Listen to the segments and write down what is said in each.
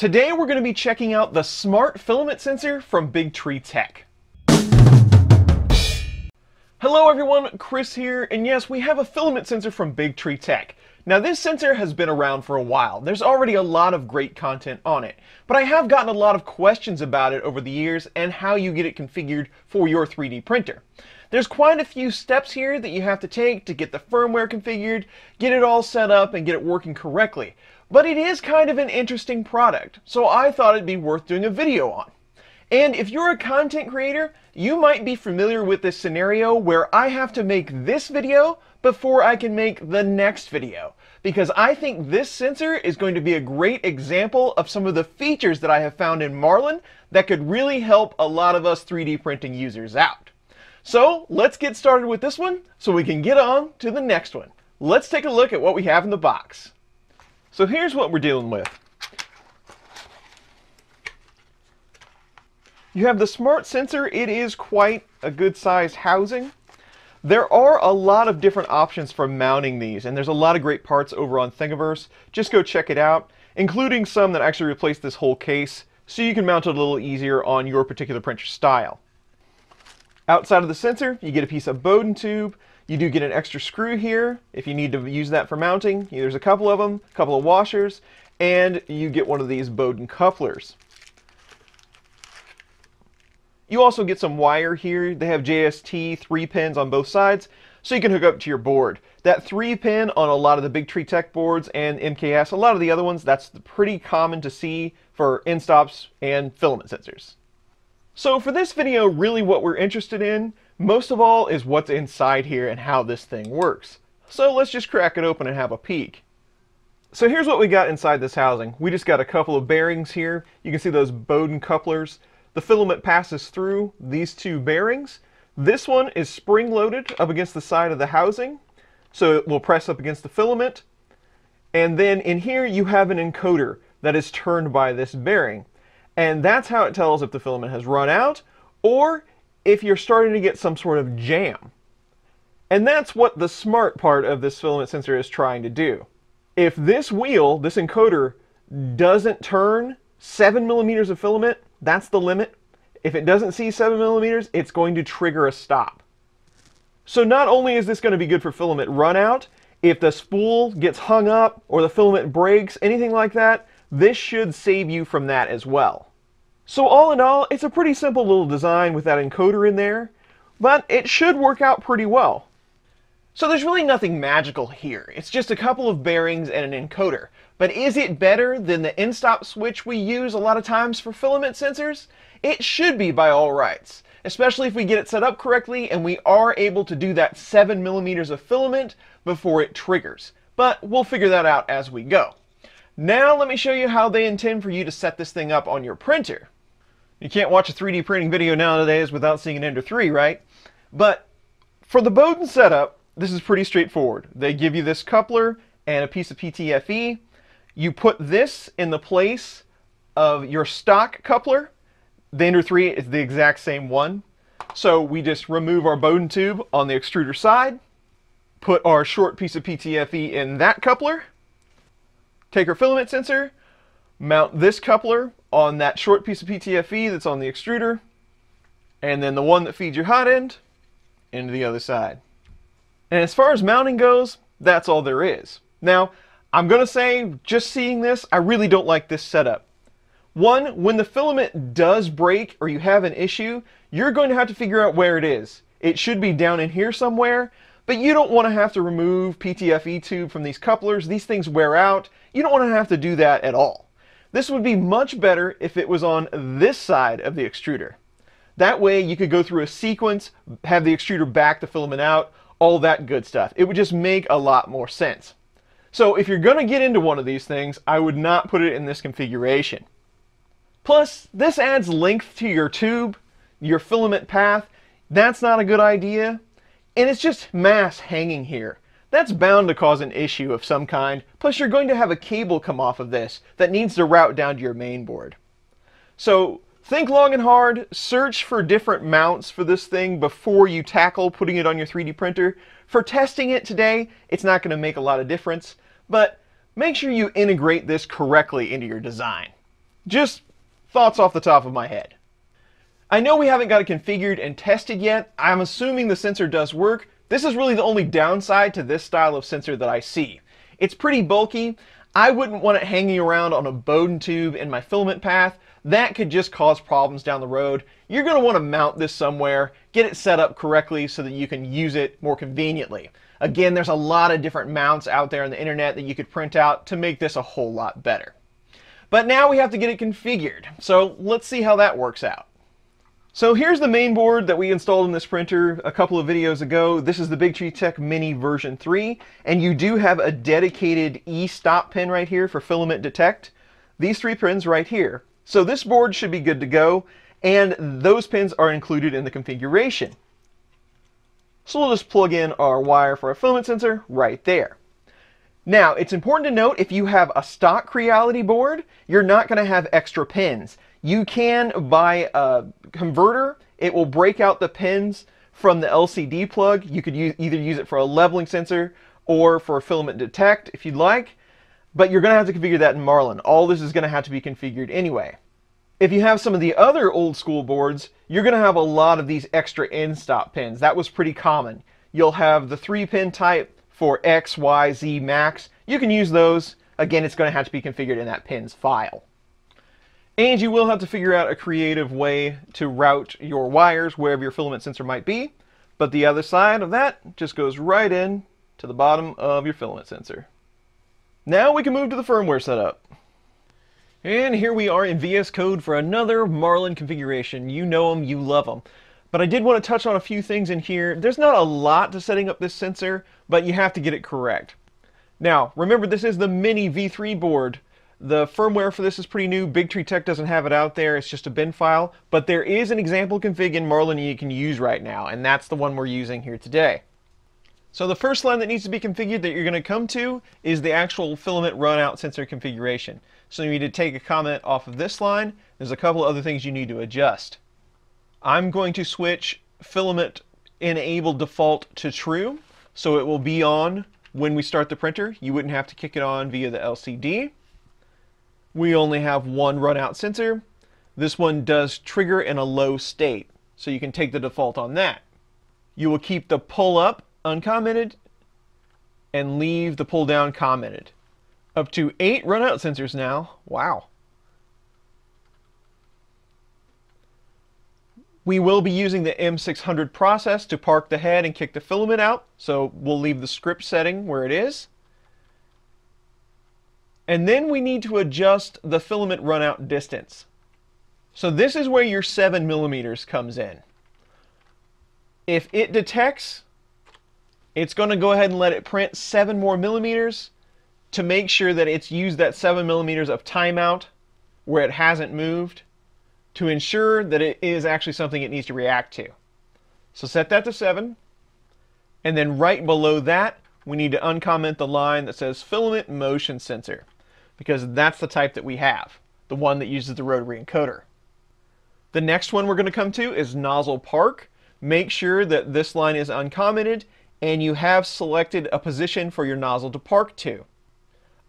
Today we're going to be checking out the Smart Filament Sensor from BigTreeTech. Hello everyone, Chris here, and yes, we have a filament sensor from BigTreeTech. Now this sensor has been around for a while. There's already a lot of great content on it, but I have gotten a lot of questions about it over the years and how you get it configured for your 3D printer. There's quite a few steps here that you have to take to get the firmware configured, get it all set up, and get it working correctly. But it is kind of an interesting product, so I thought it'd be worth doing a video on. And if you're a content creator, you might be familiar with this scenario where I have to make this video before I can make the next video, because I think this sensor is going to be a great example of some of the features that I have found in Marlin that could really help a lot of us 3D printing users out. So let's get started with this one so we can get on to the next one. Let's take a look at what we have in the box. So here's what we're dealing with. You have the smart sensor. It is quite a good size housing. There are a lot of different options for mounting these, and there's a lot of great parts over on Thingiverse. Just go check it out, including some that actually replace this whole case, so you can mount it a little easier on your particular printer style. Outside of the sensor, you get a piece of Bowden tube. You do get an extra screw here if you need to use that for mounting. There's a couple of them, a couple of washers, and you get one of these Bowden couplers. You also get some wire here. They have JST 3 pins on both sides, so you can hook up to your board. That 3 pin on a lot of the BigTreeTech boards and MKS, a lot of the other ones, that's pretty common to see for end stops and filament sensors. So for this video, really what we're interested in, most of all, is what's inside here and how this thing works. So let's just crack it open and have a peek. So here's what we got inside this housing. We just got a couple of bearings here. You can see those Bowden couplers. The filament passes through these 2 bearings. This one is spring-loaded up against the side of the housing, so it will press up against the filament. And then in here you have an encoder that is turned by this bearing. And that's how it tells if the filament has run out or if you're starting to get some sort of jam. And that's what the smart part of this filament sensor is trying to do. If this wheel, this encoder, doesn't turn 7 millimeters of filament, that's the limit. If it doesn't see 7 millimeters, it's going to trigger a stop. So not only is this going to be good for filament runout, if the spool gets hung up or the filament breaks, anything like that, this should save you from that as well. So all in all, it's a pretty simple little design with that encoder in there, but it should work out pretty well. So there's really nothing magical here. It's just a couple of bearings and an encoder. But is it better than the end stop switch we use a lot of times for filament sensors? It should be by all rights, especially if we get it set up correctly and we are able to do that 7 millimeters of filament before it triggers. But we'll figure that out as we go. Now let me show you how they intend for you to set this thing up on your printer. You can't watch a 3D printing video nowadays without seeing an Ender 3, right? But for the Bowden setup, this is pretty straightforward. They give you this coupler and a piece of PTFE. You put this in the place of your stock coupler. The Ender 3 is the exact same one. So we just remove our Bowden tube on the extruder side, put our short piece of PTFE in that coupler, take our filament sensor, mount this coupler on that short piece of PTFE that's on the extruder, and then the one that feeds your hot end into the other side. And as far as mounting goes, that's all there is. Now, I'm going to say, just seeing this, I really don't like this setup. One, when the filament does break or you have an issue, you're going to have to figure out where it is. It should be down in here somewhere, but you don't want to have to remove PTFE tube from these couplers. These things wear out. You don't want to have to do that at all. This would be much better if it was on this side of the extruder. That way you could go through a sequence, have the extruder back the filament out, all that good stuff. It would just make a lot more sense. So if you're going to get into one of these things, I would not put it in this configuration. Plus, this adds length to your tube, your filament path. That's not a good idea. And it's just mass hanging here. That's bound to cause an issue of some kind. Plus, you're going to have a cable come off of this that needs to route down to your main board. So think long and hard, search for different mounts for this thing before you tackle putting it on your 3D printer. For testing it today, it's not going to make a lot of difference, but make sure you integrate this correctly into your design. Just thoughts off the top of my head. I know we haven't got it configured and tested yet. I'm assuming the sensor does work. This is really the only downside to this style of sensor that I see. It's pretty bulky. I wouldn't want it hanging around on a Bowden tube in my filament path. That could just cause problems down the road. You're going to want to mount this somewhere, get it set up correctly so that you can use it more conveniently. Again, there's a lot of different mounts out there on the internet that you could print out to make this a whole lot better. But now we have to get it configured, so let's see how that works out. So here's the main board that we installed in this printer a couple of videos ago. This is the BigTreeTech Mini version 3, and you do have a dedicated e-stop pin right here for filament detect. These three pins right here. So this board should be good to go, and those pins are included in the configuration. So we'll just plug in our wire for our filament sensor right there. Now, it's important to note if you have a stock Creality board, you're not going to have extra pins. You can buy a converter. It will break out the pins from the LCD plug. You could either use it for a leveling sensor or for a filament detect if you'd like, but you're going to have to configure that in Marlin. All this is going to have to be configured anyway. If you have some of the other old school boards, you're going to have a lot of these extra end stop pins. That was pretty common. You'll have the 3-pin type for X, Y, Z, max. You can use those. Again, it's going to have to be configured in that pins file. And you will have to figure out a creative way to route your wires wherever your filament sensor might be. But the other side of that just goes right in to the bottom of your filament sensor. Now we can move to the firmware setup. And here we are in VS Code for another Marlin configuration. You know them, you love them. But I did want to touch on a few things in here. There's not a lot to setting up this sensor, but you have to get it correct. Now, remember this is the Mini V3 board. The firmware for this is pretty new. BigTreeTech doesn't have it out there. It's just a bin file. But there is an example config in Marlin you can use right now, and that's the one we're using here today. So the first line that needs to be configured that you're going to come to is the actual filament runout sensor configuration. So you need to take a comment off of this line. There's a couple other things you need to adjust. I'm going to switch filament enable default to true, so it will be on when we start the printer. You wouldn't have to kick it on via the LCD. We only have one runout sensor. This one does trigger in a low state, so you can take the default on that. You will keep the pull up uncommented and leave the pull down commented. Up to 8 runout sensors now. Wow. We will be using the M600 process to park the head and kick the filament out, so we'll leave the script setting where it is. And then we need to adjust the filament runout distance. So this is where your 7mm comes in. If it detects, it's going to go ahead and let it print 7 more millimeters to make sure that it's used that 7mm of timeout where it hasn't moved to ensure that it is actually something it needs to react to. So set that to 7. And then right below that, we need to uncomment the line that says filament motion sensor, because that's the type that we have, the one that uses the rotary encoder. The next one we're going to come to is nozzle park. Make sure that this line is uncommented and you have selected a position for your nozzle to park to.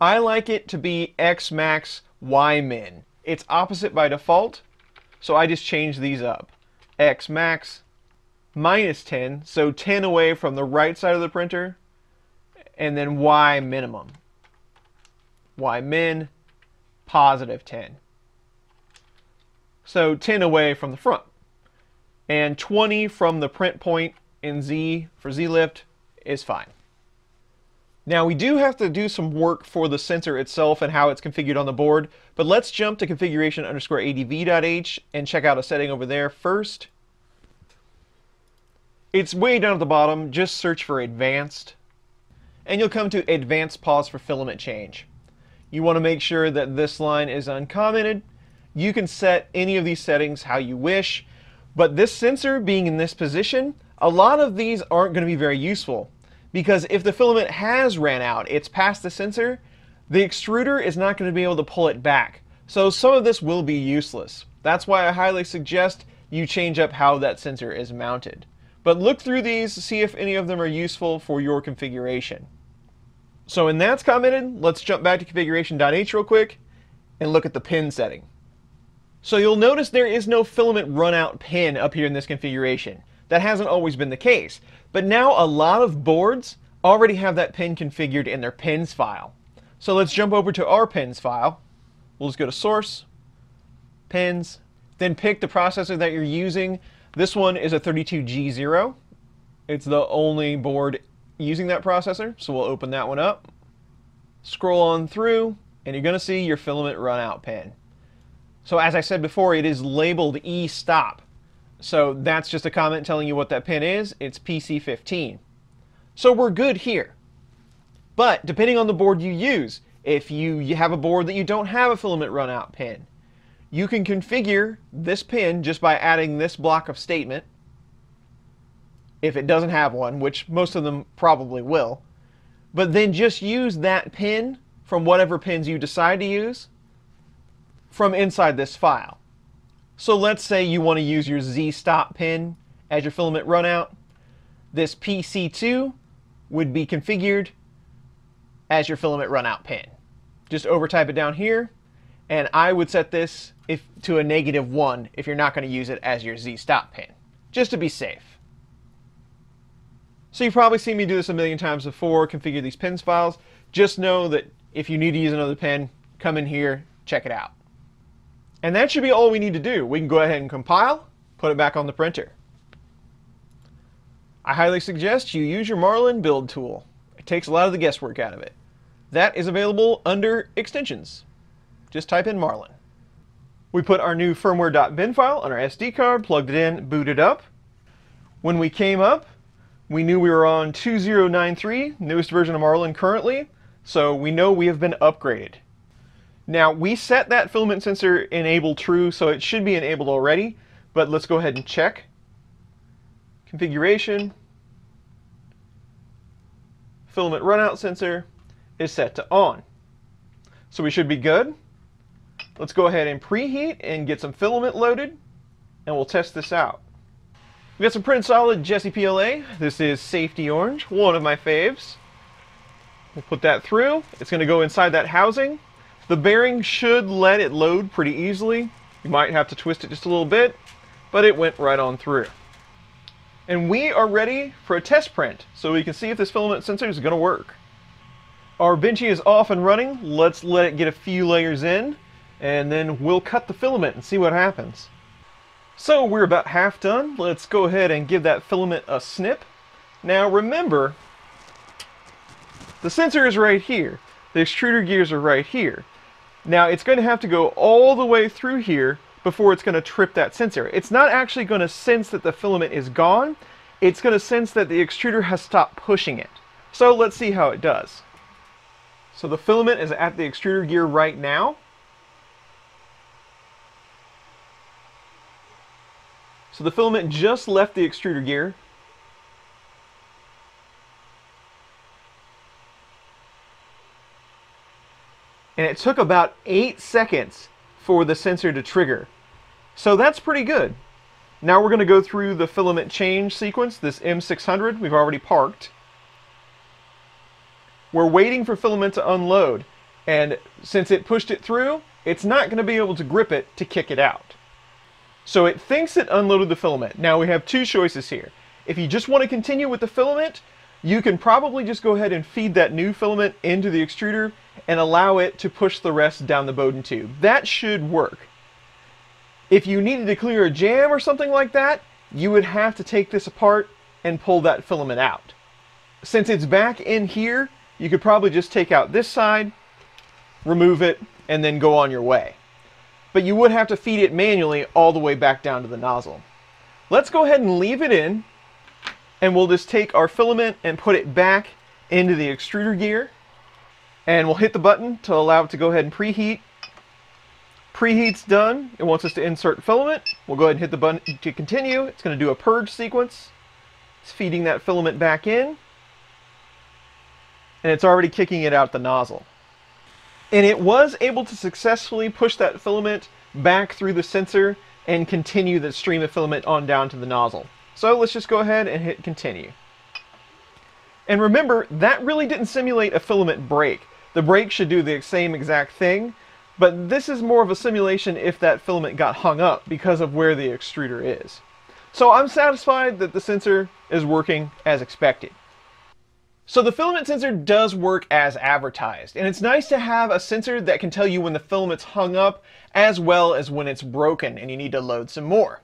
I like it to be X max, Y min. It's opposite by default, so I just change these up. X max minus 10, so 10 away from the right side of the printer, and then Y minimum. Y min, positive 10. So 10 away from the front. And 20 from the print point in Z for Z-lift is fine. Now we do have to do some work for the sensor itself and how it's configured on the board, but let's jump to configuration_adv.h and check out a setting over there first. It's way down at the bottom, just search for advanced. And you'll come to advanced pause for filament change. You want to make sure that this line is uncommented. You can set any of these settings how you wish, but this sensor being in this position, a lot of these aren't going to be very useful, because if the filament has ran out, it's past the sensor, the extruder is not going to be able to pull it back. So some of this will be useless. That's why I highly suggest you change up how that sensor is mounted. But look through these to see if any of them are useful for your configuration. So when that's commented, let's jump back to configuration.h real quick and look at the pin setting. So you'll notice there is no filament runout pin up here in this configuration. That hasn't always been the case, but now a lot of boards already have that pin configured in their pins file. So let's jump over to our pins file. We'll just go to source, pins, then pick the processor that you're using. This one is a 32G0. It's the only board using that processor, so we'll open that one up. Scroll on through, and you're going to see your filament runout pin. So as I said before, it is labeled E-stop. So that's just a comment telling you what that pin is. It's PC15. So we're good here. But depending on the board you use, if you have a board that you don't have a filament runout pin, you can configure this pin just by adding this block of statement, if it doesn't have one, which most of them probably will. But then just use that pin from whatever pins you decide to use from inside this file. So let's say you want to use your Z-stop pin as your filament runout. This PC2 would be configured as your filament runout pin. Just overtype it down here, and I would set this to a -1 if you're not going to use it as your Z-stop pin, just to be safe. So you've probably seen me do this a million times before, configure these pins files. Just know that if you need to use another pin, come in here, check it out. And that should be all we need to do. We can go ahead and compile, put it back on the printer. I highly suggest you use your Marlin build tool. It takes a lot of the guesswork out of it. That is available under extensions. Just type in Marlin. We put our new firmware.bin file on our SD card, plugged it in, booted up. When we came up, we knew we were on 2093, newest version of Marlin currently, so we know we have been upgraded. Now, we set that filament sensor enable true, so it should be enabled already, but let's go ahead and check. Configuration, filament runout sensor is set to on. So we should be good. Let's go ahead and preheat and get some filament loaded, and we'll test this out. We got some Print Solid Jesse PLA. This is Safety Orange, one of my faves. We'll put that through. It's going to go inside that housing. The bearing should let it load pretty easily. You might have to twist it just a little bit, but it went right on through. And we are ready for a test print, so we can see if this filament sensor is going to work. Our benchy is off and running. Let's let it get a few layers in, and then we'll cut the filament and see what happens. So we're about half done. Let's go ahead and give that filament a snip. Now remember, the sensor is right here. The extruder gears are right here. Now it's going to have to go all the way through here before it's going to trip that sensor. It's not actually going to sense that the filament is gone. It's going to sense that the extruder has stopped pushing it. So let's see how it does. So the filament is at the extruder gear right now. So the filament just left the extruder gear. And it took about 8 seconds for the sensor to trigger. So that's pretty good. Now we're going to go through the filament change sequence, this M600 we've already parked. We're waiting for filament to unload, and since it pushed it through, it's not going to be able to grip it to kick it out. So it thinks it unloaded the filament. Now we have two choices here. If you just want to continue with the filament, you can probably just go ahead and feed that new filament into the extruder and allow it to push the rest down the Bowden tube. That should work. If you needed to clear a jam or something like that, you would have to take this apart and pull that filament out. Since it's back in here, you could probably just take out this side, remove it, and then go on your way. But you would have to feed it manually all the way back down to the nozzle. Let's go ahead and leave it in, and we'll just take our filament and put it back into the extruder gear, and we'll hit the button to allow it to go ahead and preheat. Preheat's done. It wants us to insert filament. We'll go ahead and hit the button to continue. It's going to do a purge sequence. It's feeding that filament back in, and it's already kicking it out the nozzle. And it was able to successfully push that filament back through the sensor and continue the stream of filament on down to the nozzle. So let's just go ahead and hit continue. And remember, that really didn't simulate a filament break. The break should do the same exact thing, But this is more of a simulation if that filament got hung up because of where the extruder is. So I'm satisfied that the sensor is working as expected. So the filament sensor does work as advertised, and it's nice to have a sensor that can tell you when the filament's hung up as well as when it's broken and you need to load some more.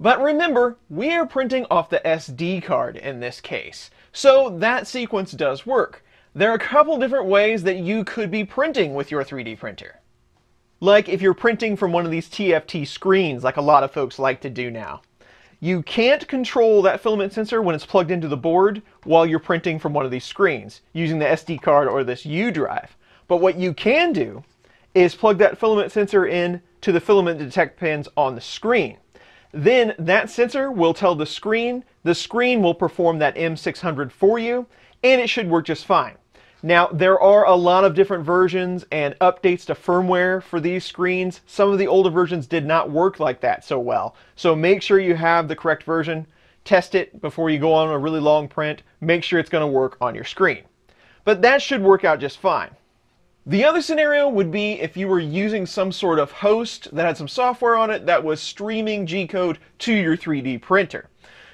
But remember, we are printing off the SD card in this case, so that sequence does work. There are a couple different ways that you could be printing with your 3D printer. Like if you're printing from one of these TFT screens like a lot of folks like to do now. You can't control that filament sensor when it's plugged into the board while you're printing from one of these screens using the SD card or this U drive. But what you can do is plug that filament sensor in to the filament detect pins on the screen. Then that sensor will tell the screen will perform that M600 for you, and it should work just fine. Now, there are a lot of different versions and updates to firmware for these screens. Some of the older versions did not work like that so well. So make sure you have the correct version, test it before you go on a really long print, make sure it's gonna work on your screen. But that should work out just fine. The other scenario would be if you were using some sort of host that had some software on it that was streaming G-code to your 3D printer.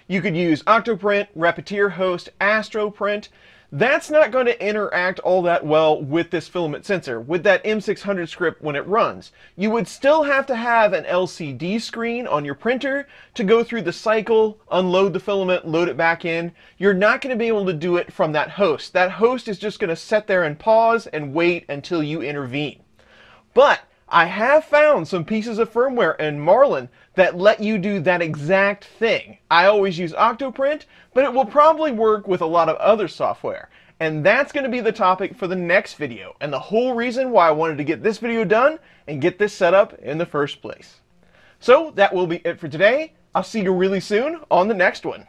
You could use OctoPrint, Repetier Host, AstroPrint. That's not going to interact all that well with this filament sensor, with that M600 script when it runs. You would still have to have an LCD screen on your printer to go through the cycle, unload the filament, load it back in. You're not going to be able to do it from that host. That host is just going to sit there and pause and wait until you intervene. But I have found some pieces of firmware in Marlin that let you do that exact thing. I always use OctoPrint, but it will probably work with a lot of other software. And that's going to be the topic for the next video, and the whole reason why I wanted to get this video done and get this set up in the first place. So that will be it for today. I'll see you really soon on the next one.